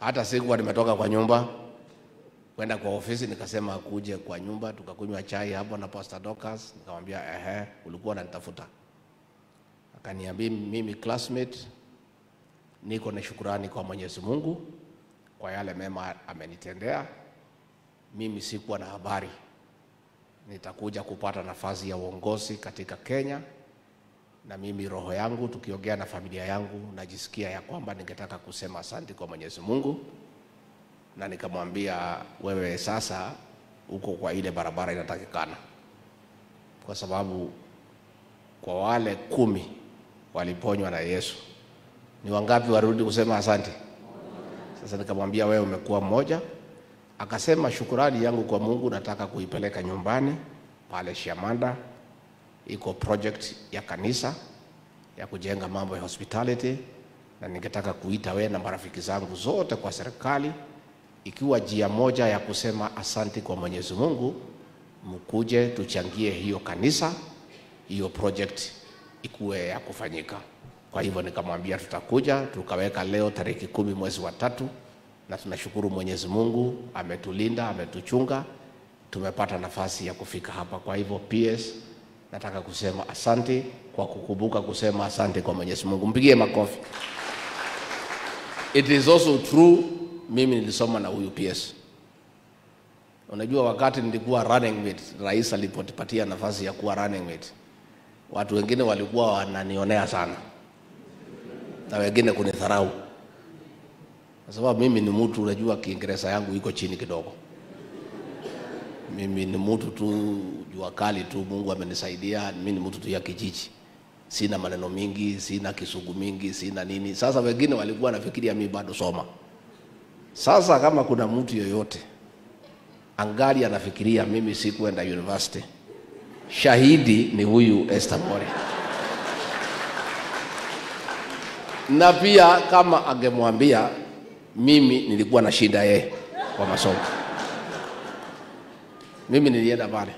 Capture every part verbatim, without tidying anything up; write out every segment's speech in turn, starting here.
Hata siku nimetoka kwa nyumba kwenda kwa ofisi, nikasema akuje kwa nyumba tukakunywa chai hapo na Pasta Doctors. Nikamwambia ehe, ulikuwa unanitafuta. Akaniambia mimi classmate, niko na shukrani kwa Mwenyezi Mungu kwa yale mema amenitendea. Mimi sikuwa na habari nitakuja kupata nafasi ya uongozi katika Kenya, na mimi roho yangu tukiongea na familia yangu najisikia ya kwamba ningetaka kusema asante kwa Mwenyezi Mungu. Na nikamwambia wewe sasa uko kwa ile barabara inatakikana, kwa sababu kwa wale kumi waliponywa na Yesu ni wangapi warudi kusema asante? Sasa nikamwambia wewe umekuwa mmoja. Akasema shukrani yangu kwa Mungu nataka kuipeleka nyumbani pale Shamanda. Iko project ya kanisa ya kujenga mambo ya hospitality, na ningetaka kuita wewe na marafiki zangu zote kwa serikali, ikiwa njia moja ya kusema asante kwa Mwenyezi Mungu, mkuje tuchangie hiyo kanisa, hiyo project ikuwe ya kufanyika. Kwa hivyo nikamwambia tutakuja, tukaweka leo tariki kumi mwezi wa tatu, na tunashukuru Mwenyezi Mungu ametulinda, ametuchunga, tumepata nafasi ya kufika hapa. Kwa hivyo P S nataka kusema asante kwa kukumbuka kusema asante kwa Mwenyezi Mungu. Mpigie makofi. It is also true, mimi nilisoma na huyu P S. Unajua wakati nilikuwa running mate, rais alipotipatia nafasi ya kuwa running mate, watu wengine walikuwa wananionea sana na wengine kunitharau, kwa sababu mimi ni mtu, unajua Kiingereza yangu iko chini kidogo. Mimi ni mtu tu jua kali tu, Mungu amenisaidia. Mimi ni mtu tu ya kijiji, sina maneno mingi, sina kisugu mingi, sina nini. Sasa wengine walikuwa nafikiria mimi bado soma. Sasa kama kuna mtu yoyote angali anafikiria mimi sikuenda university, shahidi ni huyu Esther Mori. Na pia kama angemwambia mimi nilikuwa na shida yeye kwa masomo, mimi nilienda pale.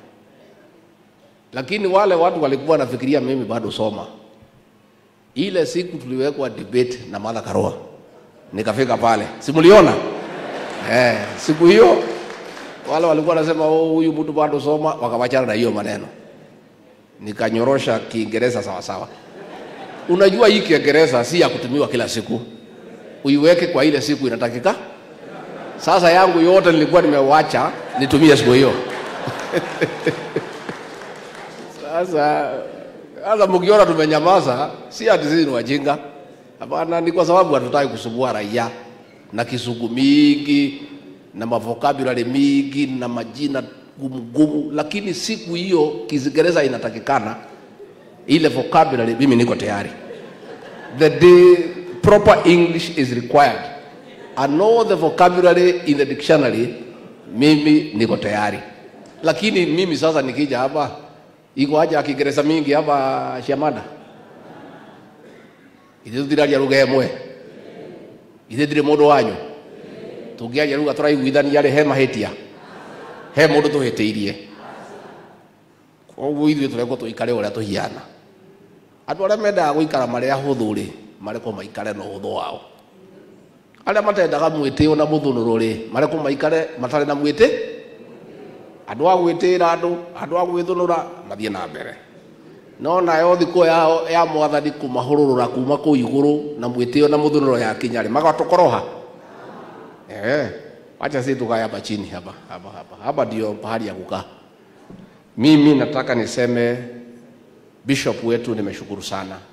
Lakini wale watu walikuwa nafikiria mimi bado soma. Ile siku tuliwekwa debate na Mala Karoa, nikafika pale, simuliona? Eh, siku hiyo wale walikuwa nasema oh, huyu mtu bado soma, wakawachana na hiyo maneno. Nikanyorosha Kiingereza sawa sawa. Unajua hii Kiingereza si ya kutumiwa kila siku, uiweke kwa ile siku inatakika. Sasa yangu yote nilikuwa nimewacha nitumie siku hiyo. Sasa hata mkiona tumenyamaza, si ati sisi ni wajinga. Hapana, ni kwa sababu hatutaki kusumbua raia na kisugu mingi na vocabulary mingi na majina gumu. Lakini siku hiyo Kiingereza inatakikana, ile vocabulary mimi niko tayari. The day proper English is required and all the vocabulary in the dictionary, mimi niko tayari. Lakini mimi sasa nikija hapa, iko haja Kiingereza mingi hapa Shamanda. Ile ndiraje lugha yemwe, ile ndire modo wanyu tugiaje lugha turai guithani yale hema hetia he modo tuhetiirie. Kwa hivyo tulikuwa tuikale wala tuhiana atu wala meda guikara mare ya huthuri mareko maikare no hutho wao. Ala matendaga mwitio na muthunuru ri mareko maikare matare na mwiti, andu wa gwitira andu, andu wa gwithunura mathie na mbere. No na yo thiko yao ya mwathani kumahururura kuma ku iguru na mwitio na muthunuru ya kinyari magatokoroha. Eh acha sisi tukaya hapa chini hapa hapa hapa hapa ndio pahali ya kukaa. Mimi nataka niseme bishop wetu nimeshukuru sana.